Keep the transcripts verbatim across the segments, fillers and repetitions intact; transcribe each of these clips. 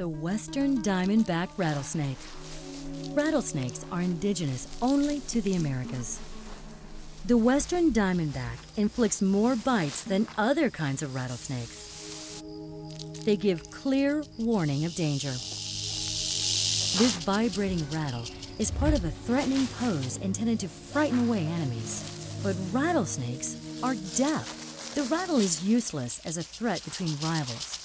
The western diamondback rattlesnake. Rattlesnakes are indigenous only to the Americas. The western diamondback inflicts more bites than other kinds of rattlesnakes. They give clear warning of danger. This vibrating rattle is part of a threatening pose intended to frighten away enemies. But rattlesnakes are deaf. The rattle is useless as a threat between rivals.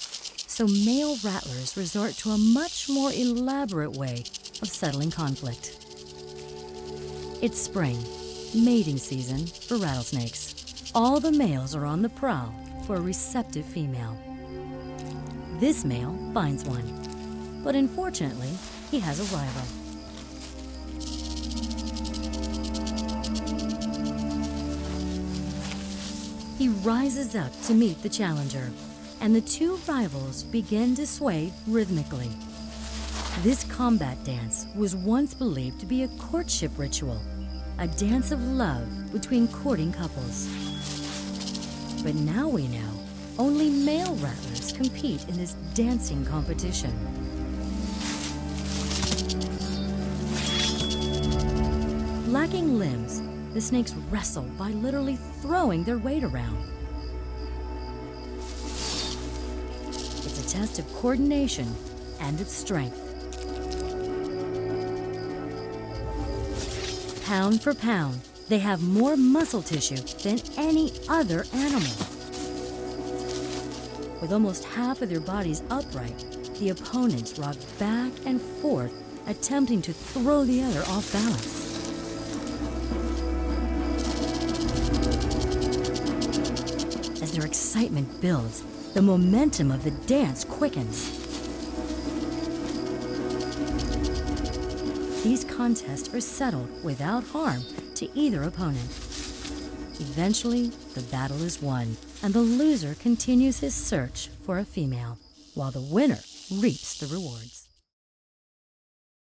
So male rattlers resort to a much more elaborate way of settling conflict. It's spring, mating season for rattlesnakes. All the males are on the prowl for a receptive female. This male finds one, but unfortunately, he has a rival. He rises up to meet the challenger, and the two rivals begin to sway rhythmically. This combat dance was once believed to be a courtship ritual, a dance of love between courting couples. But now we know only male rattlers compete in this dancing competition. Lacking limbs, the snakes wrestle by literally throwing their weight around. It's a test of coordination and of strength. Pound for pound, they have more muscle tissue than any other animal. With almost half of their bodies upright, the opponents rock back and forth, attempting to throw the other off balance. As their excitement builds, the momentum of the dance quickens. These contests are settled without harm to either opponent. Eventually, the battle is won, and the loser continues his search for a female, while the winner reaps the rewards.